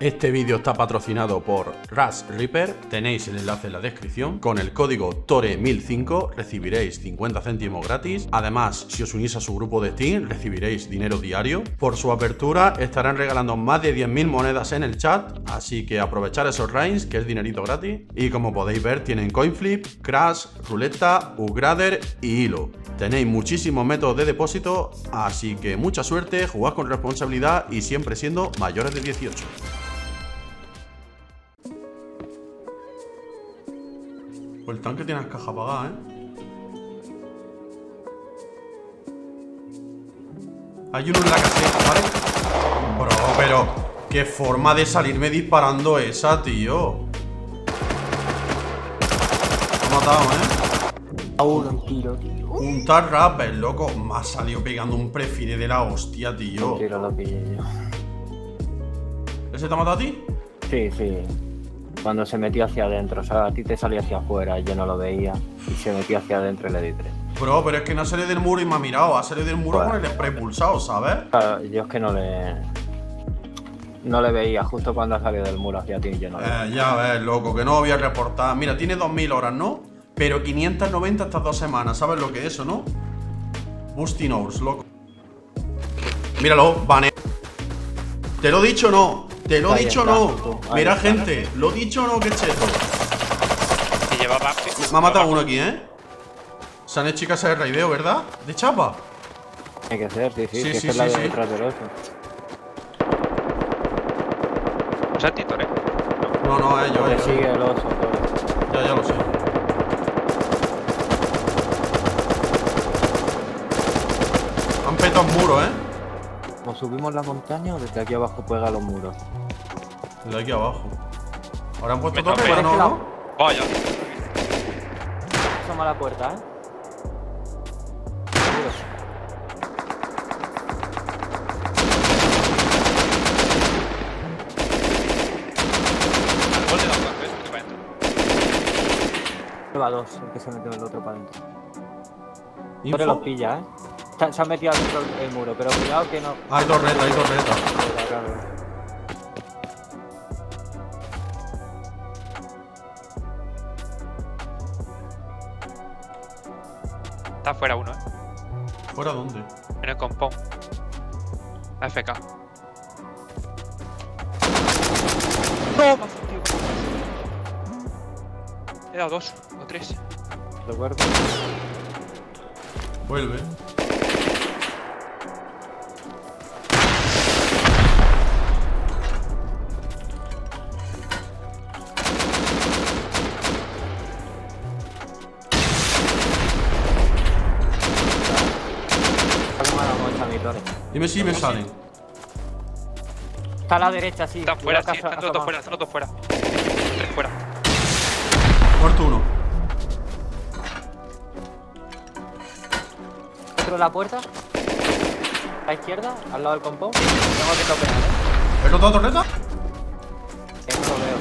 Este vídeo está patrocinado por Rush Reaper, tenéis el enlace en la descripción. Con el código TORE1005 recibiréis 50 céntimos gratis. Además, si os unís a su grupo de Steam, recibiréis dinero diario. Por su apertura estarán regalando más de 10.000 monedas en el chat, así que aprovechar esos rains, que es dinerito gratis. Y como podéis ver, tienen CoinFlip, Crash, Ruleta, Ugrader y Hilo. Tenéis muchísimos métodos de depósito, así que mucha suerte, jugad con responsabilidad y siempre siendo mayores de 18. Pues el tanque tiene las cajas apagadas, ¿eh? Hay uno en la caseta, ¿vale? Bro, pero qué forma de salirme disparando esa, tío. Me ha matado, ¿eh? A uno, tiro, tío. Un tar rapper, loco. Me ha salido pegando un prefire de la hostia, tío. Tiro lo pillé yo. ¿Ese te ha matado a ti? Sí, sí. Cuando se metió hacia adentro, o sea, a ti te salía hacia afuera, yo no lo veía. Y se metió hacia adentro y le di 3. Bro, pero es que no ha salido del muro y me ha mirado. Ha salido del muro bueno, con el spray pulsado, ¿sabes? Claro, yo es que no le veía justo cuando ha salido del muro hacia ti. Yo no le... Ya ves, loco, que no voy a reportar. Mira, tiene 2000 horas, ¿no? Pero 590 estas 2 semanas, ¿sabes lo que es eso, no? Boosting hours, loco. Míralo, bane. Te lo he dicho, ¿no? Te lo he dicho, no. Mira, gente, lo he dicho, no, que cheto. Me ha matado uno aquí, ¿eh? Se han hecho chicas de raideo, ¿verdad? De chapa. Hay que hacer, sí. Es la de detrás del otro. ¿Es el títor, eh? No, yo. Le sigue el oso, todo. Ya lo sé. Han petado un muro, ¿eh? ¿O subimos la montaña o desde aquí abajo pega los muros? Desde aquí abajo. Ahora han puesto torre, pero no. Vaya. Asoma la puerta, ¿eh? Lleva 2, el que se metió el otro para adentro. Pero los pilla, ¿eh? Se ha metido dentro del muro, pero cuidado que no... Hay torreta, hay torreta. Está fuera uno, ¿eh? ¿Fuera dónde? En el compound. AFK. ¡Toma! He dado 2 o 3. Lo guardo. Vuelve. Dime si me salen. Está a la derecha, sí. Están fuera, sí, están los 2 fuera, están los 2 fuera. 3 fuera. Muerto uno. ¿Dentro de la puerta? ¿A la izquierda? ¿Al lado del compound? Tengo que topear, ¿eh? ¿He notado torreta? No lo veo.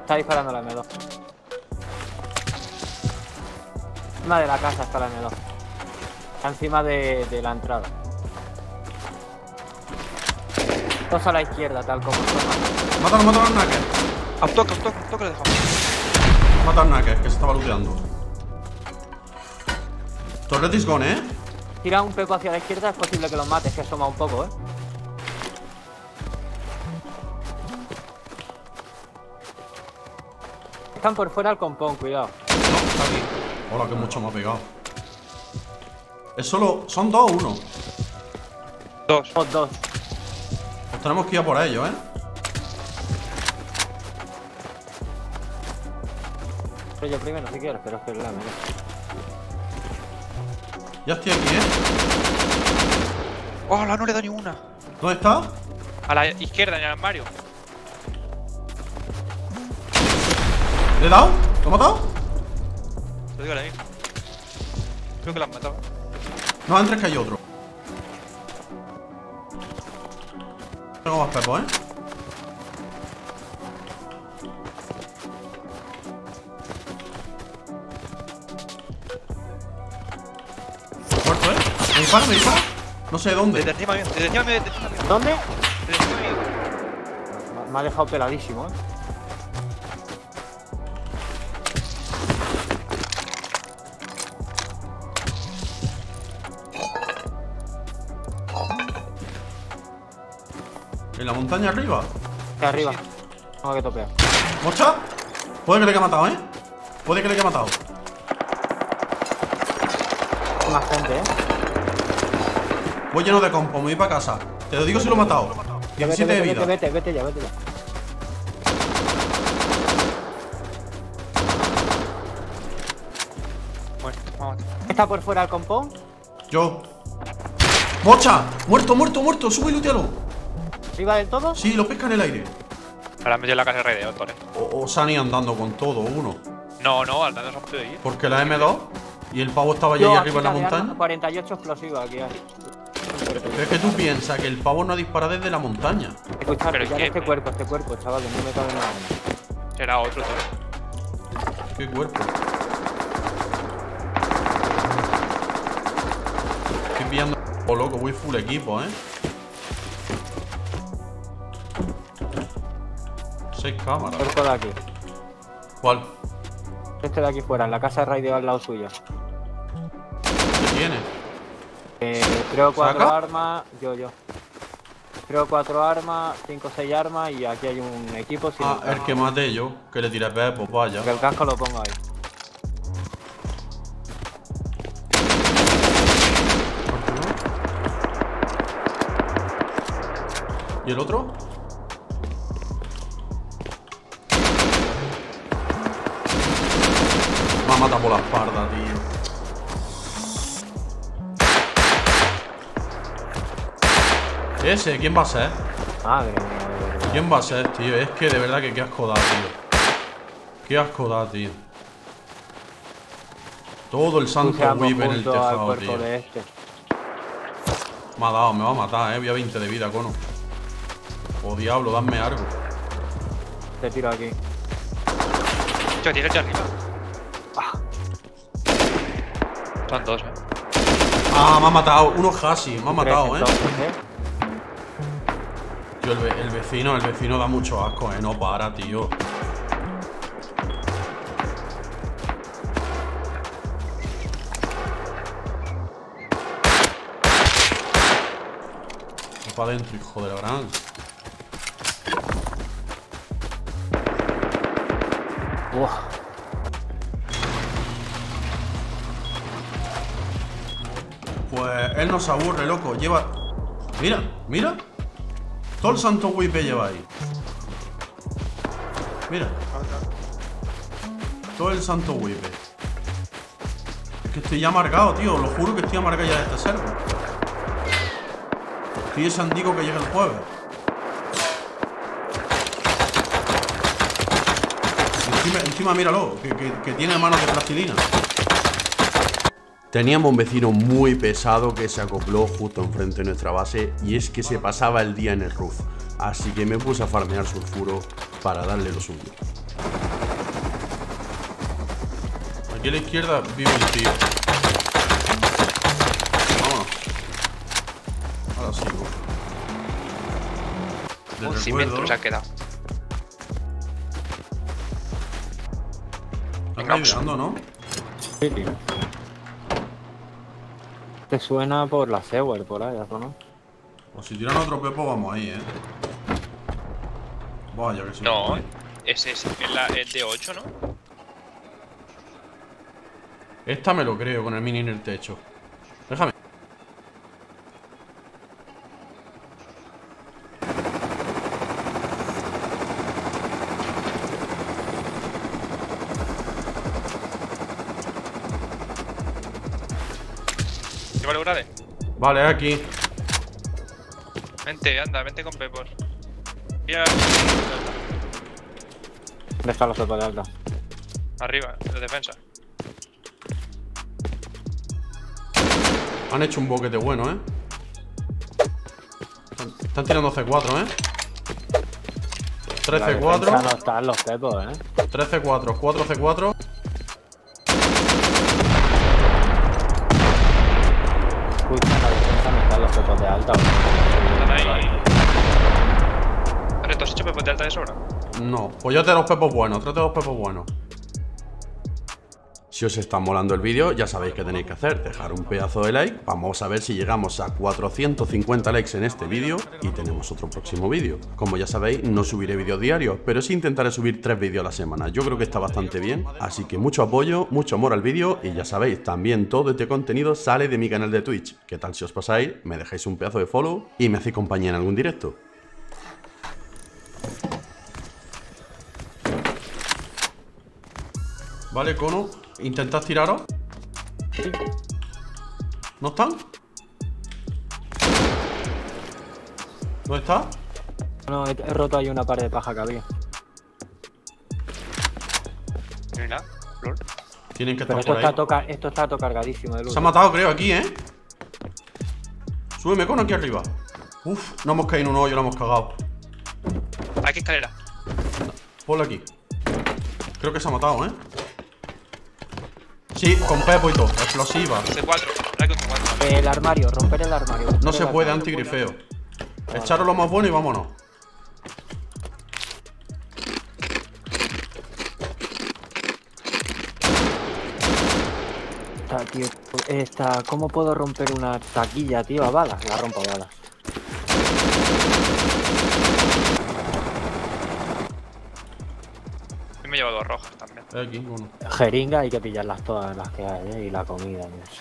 Está disparando la M2. Encima de la casa está la M2. Está encima de la entrada. 2 a la izquierda, tal como toma. Mátalo al Knacker. Autoca, le dejamos. Mata al Knacker, que se estaba looteando. Torret is gone, ¿eh? Tira un peco hacia la izquierda, es posible que los mates, que asoma un poco, ¿eh? Están por fuera al compón, cuidado. No, está aquí. Hola, que mucho me ha pegado. Es solo... ¿Son 2 o 1? 2. O 2. Tenemos que ir a por ellos, ¿eh? Pero yo primero, si quieres, pero espera, mira. Ya estoy aquí, ¿eh? ¡Hola! No le he dado ni una. ¿Dónde está? A la izquierda, en el armario. ¿Le he dado? ¿Lo he matado? Te digo la misma. Creo que lo han matado. No, antes que hay otro. Tengo más pepos, ¿eh? Muerto, ¿eh? Me dispara. No sé dónde. Desde encima mío. ¿Dónde? Desde encima mío. Me ha dejado peladísimo, ¿eh? ¿En la montaña arriba? De arriba. Tengo que topear. ¿Mocha? Puede que le haya matado, ¿eh? Puede que le haya matado. Hay más gente, ¿eh? Voy lleno de compo, me voy para casa. Te lo digo si lo he matado. 17 de vida. Vete ya. Muerto, vamos. ¿Está por fuera el compón? Yo. ¡Mocha! Muerto. Sube y lútealo. ¿Arriba del todo? Sí, lo pesca en el aire. Ahora han metido en la casa de raideo, Tore. O Sani andando con todo, uno. No, andando se ha podido ir. Porque la M2 y el pavo estaba allí arriba en la montaña. 48 explosivos aquí hay. Pero es que tú piensas que el pavo no ha disparado desde la montaña. Escuchad, este cuerpo, chaval, que no me cabe nada. Será otro, Tore. ¿Qué cuerpo? Estoy pillando. Oh, loco, voy full equipo, ¿eh? 6 cámaras. Cuerpo de aquí. ¿Cuál? Este de aquí fuera, en la casa de raideo al lado suyo. ¿Qué tiene? Creo 4 armas. Yo. Creo 4 armas, 5 o 6 armas y aquí hay un equipo. El que maté yo, que le tiré pepe, pues vaya. Que el casco lo pongo ahí. ¿Y el otro? Me ha matado por la espalda, tío. Ese, ¿quién va a ser? Madre mía. ¿Quién va a ser, tío? Es que de verdad que qué asco da, tío. Qué asco da, tío. Todo el santo whip en el tejado, tío. Me ha dado, me va a matar, Voy a 20 de vida, cono. Oh, diablo, dame algo. Te tiro aquí. Yo tiro hacia arriba. Son dos, me ha matado. Uno casi, me ha matado, Yo, el vecino da mucho asco, No para, tío. Va para adentro, hijo de la gran. Wow. Pues él no se aburre, loco. Lleva... Mira. Todo el santo wipe lleva ahí. Mira. Todo el santo wipe. Es que estoy ya amargado, tío. Lo juro que estoy amargado ya de este server. Estoy ese andico que llega el jueves. Encima, míralo, que tiene manos de plastilina. Teníamos un vecino muy pesado que se acopló justo enfrente de nuestra base y es que se pasaba el día en el roof. Así que me puse a farmear sulfuro para darle lo suyo. Aquí a la izquierda vive el tío. Vámonos. Ahora sigo. Un cimiento se ha quedado. Están mirando, ¿no? Sí, tío. Te suena por la Sewer, por ahí, ¿no? O si tiran otro pepo, vamos ahí, Vaya, que sí. No, ese es el D8, ¿no? Esta me lo creo, con el mini en el techo. Déjame. Vale, aquí. Vente, anda, vente con pepos. Deja los pepos de alta. Arriba, de defensa. Han hecho un boquete bueno, Están tirando C4, 3 C4. No están los pepos, 3 C4, 4 C4. De alta. Están ahí. Retos, hecho pepos de 30 de sobra? No, pues yo te los pepos buenos, trate los pepos buenos. Si os está molando el vídeo, ya sabéis que tenéis que hacer, dejar un pedazo de like. Vamos a ver si llegamos a 450 likes en este vídeo y tenemos otro próximo vídeo. Como ya sabéis, no subiré vídeos diarios, pero sí intentaré subir 3 vídeos a la semana. Yo creo que está bastante bien, así que mucho apoyo, mucho amor al vídeo y ya sabéis, también todo este contenido sale de mi canal de Twitch. ¿Qué tal si os pasáis? Me dejáis un pedazo de follow y me hacéis compañía en algún directo. Vale, Cono, intentad tiraros. ¿No están? ¿Dónde está? No, he roto ahí una pared de paja que había. Mira, flor. Tienen que estar por ahí. Esto está todo cargadísimo de luz. Se ha matado, creo, aquí, ¿eh? Súbeme, Cono, aquí arriba. Uf, no hemos caído en un hoyo, lo hemos cagado. Aquí escalera. Ponlo aquí. Creo que se ha matado, ¿eh? Sí, con Pepo y todo, explosiva. C4, el armario, romper el armario. No se puede, antigrifeo. Vale. Echaros lo más bueno y vámonos. Tío, ¿cómo puedo romper una taquilla, tío? A balas, la rompo a balas. Me he llevado a rojas también. Aquí, bueno. Jeringa hay que pillarlas todas las que hay, y la comida y eso.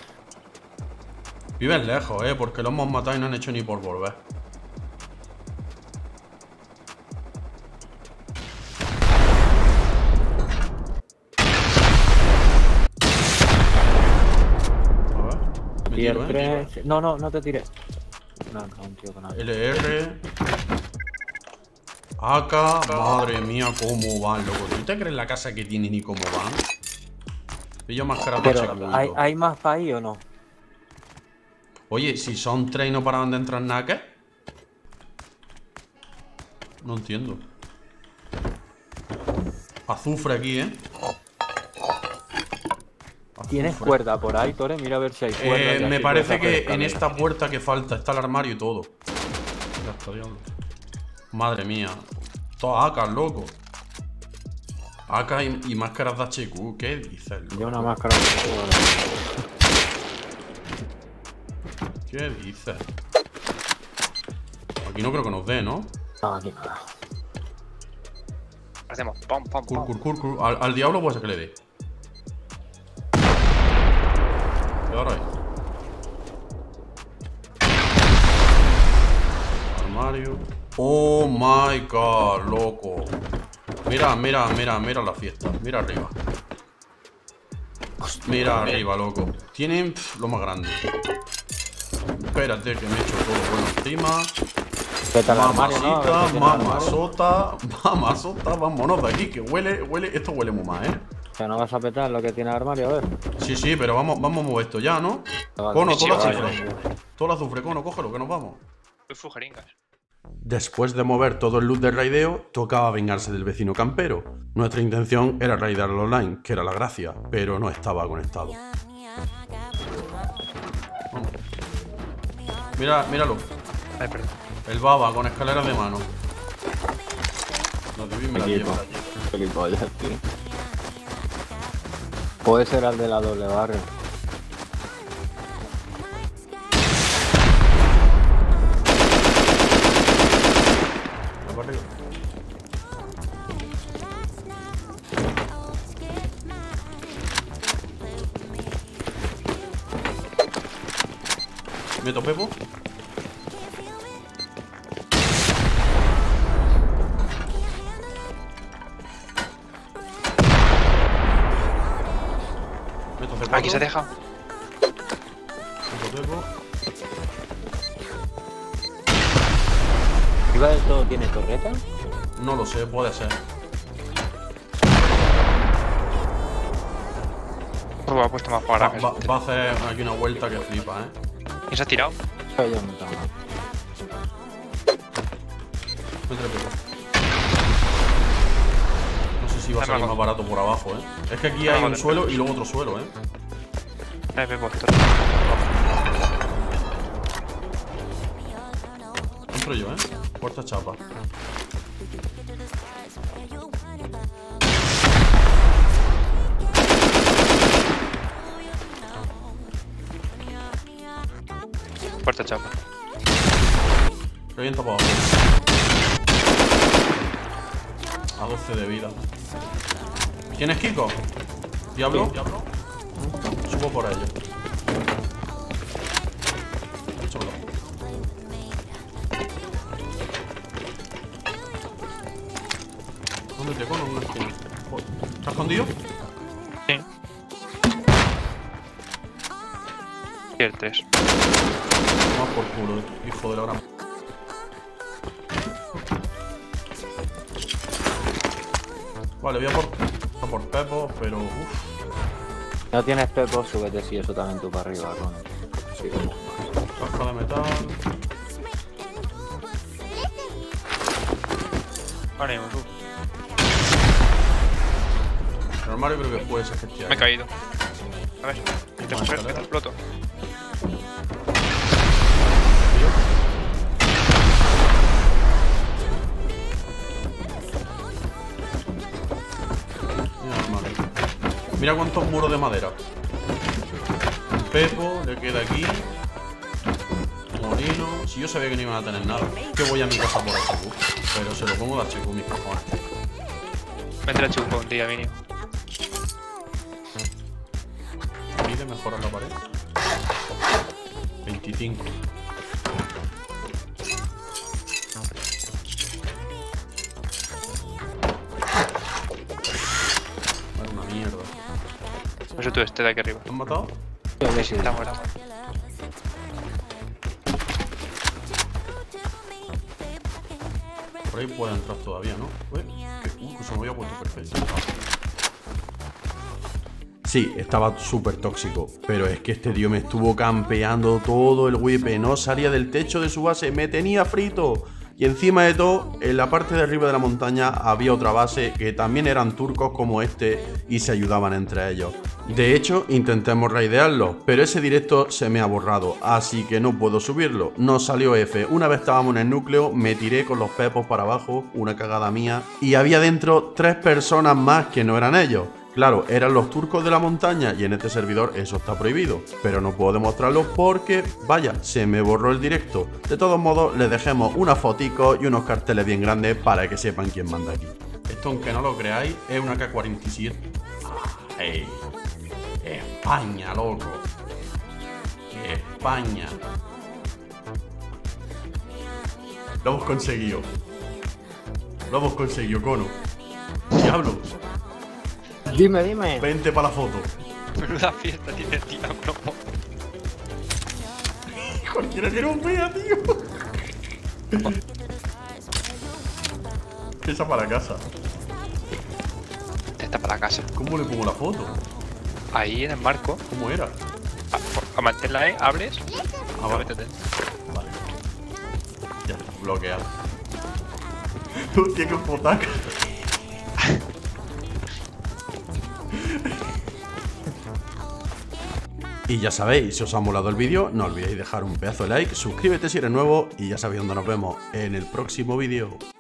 Viven lejos, porque los hemos matado y no han hecho ni por volver. A ver, tiro, tiro. No, no, no te tiré. No, un tío con nada. LR. Acá, madre mía, cómo van, loco. ¿Tú te crees la casa que tienen y cómo van? Pillo más carapacha. ¿Hay más para ahí o no? Oye, si son 3 y no paraban de entrar nada, ¿qué? No entiendo. Azufre aquí, ¿eh? Azufre. ¿Tienes cuerda por ahí, Tore? Mira a ver si hay cuerda. Me parece que en esta puerta que falta está el armario y todo. Ya está, diablo. Madre mía, todas AK, loco. AK y máscaras de HQ, ¿qué dices, loco? Yo una máscara de HQ. ¿Qué dices? Aquí no creo que nos dé, ¿no? No, aquí nada. Hacemos pam, pam, pam. Cur. Al diablo puede ser que le dé. ¿Qué ahora hay? Armario. Oh my god, loco. Mira la fiesta. Mira arriba. Mira arriba, loco. Tienen lo más grande. Espérate que me he hecho todo bueno encima. Mamasita, mamasota. Vámonos de aquí, que huele. Esto huele muy mal, ¿eh? O sea, no vas a petar lo que tiene el armario, a ver. Sí, pero vamos a mover esto ya, ¿no? Cono, todo el azufre. Todo el azufre, Cono, cógelo, que nos vamos. Soy jeringas. Después de mover todo el loot del raideo, tocaba vengarse del vecino campero. Nuestra intención era raidarlo online, que era la gracia, pero no estaba conectado. Vamos. Míralo. El baba con escaleras de mano. No te vi, me la llevo. Puede ser el de la doble barra. Me topé, ¿po? Me topé. Aquí se deja. Me topé, ¿po? ¿Iba de todo tiene torreta? No lo sé, puede ser. Pues va, puesto más para va a hacer aquí una vuelta que flipa, ¿eh? ¿Quién se ha tirado? Yo no me he tirado. No sé si va a salir más barato por abajo, ¿eh? Es que aquí hay un suelo y luego otro suelo, ¿eh? Entro yo, ¿eh? Puerta chapa. cuarta chapa. Lo bien tapado. A 12 de vida. ¿Quién es Kiko? ¿Diablo? Sí. ¿Diablo? Subo por ello. Solo. ¿Dónde te cono? ¿Estás escondido? Sí. Y el 3. Toma por culo, hijo de la gran. Vale, voy a por Pepo, pero uff. No tienes Pepo, súbete si eso también tú para arriba, Ron. Sí, como. Casca de metal. Ahora mismo, tú. El armario creo que puedes efectivamente. Me he caído. A ver, que te exploto. Mira cuántos muros de madera. Pepo, le queda aquí. Molino. Si yo sabía que no iban a tener nada, que voy a mi casa por el Checu. Pero se lo pongo a Checu, mis cojones. Vente a Checu un día mínimo. Mide, mejorar la pared. 25. Eso tú, este de aquí arriba. ¿Lo han matado? Sí, está muerto. Por ahí puede entrar todavía, ¿no? Que se me había puesto perfecto. Sí, estaba súper tóxico. Pero es que este tío me estuvo campeando todo el wipe. No salía del techo de su base. Me tenía frito. Y encima de todo, en la parte de arriba de la montaña había otra base que también eran turcos como este y se ayudaban entre ellos. De hecho, intentemos raidearlo, pero ese directo se me ha borrado, así que no puedo subirlo. Nos salió F. Una vez estábamos en el núcleo, me tiré con los pepos para abajo, una cagada mía, y había dentro 3 personas más que no eran ellos. Claro, eran los turcos de la montaña y en este servidor eso está prohibido, pero no puedo demostrarlo porque, vaya, se me borró el directo. De todos modos, les dejemos unas foticos y unos carteles bien grandes para que sepan quién manda aquí. Esto, aunque no lo creáis, es una K47. ¡Ey! España, loco. España. Lo hemos conseguido. Lo hemos conseguido, cono. Diablo. Dime, dime. Vente para la foto. Menuda fiesta tiene el diablo. Cualquiera tiene un pea, tío. Esa para casa. Esta para casa. ¿Cómo le pongo la foto? Ahí en el marco. ¿Cómo era? A mantenerla, ¿eh? Abres. Ah, vale. Vale. Ya, bloqueado. Hostia, que potaca. Y ya sabéis, si os ha molado el vídeo, no olvidéis dejar un pedazo de like, suscríbete si eres nuevo y ya sabéis dónde nos vemos en el próximo vídeo.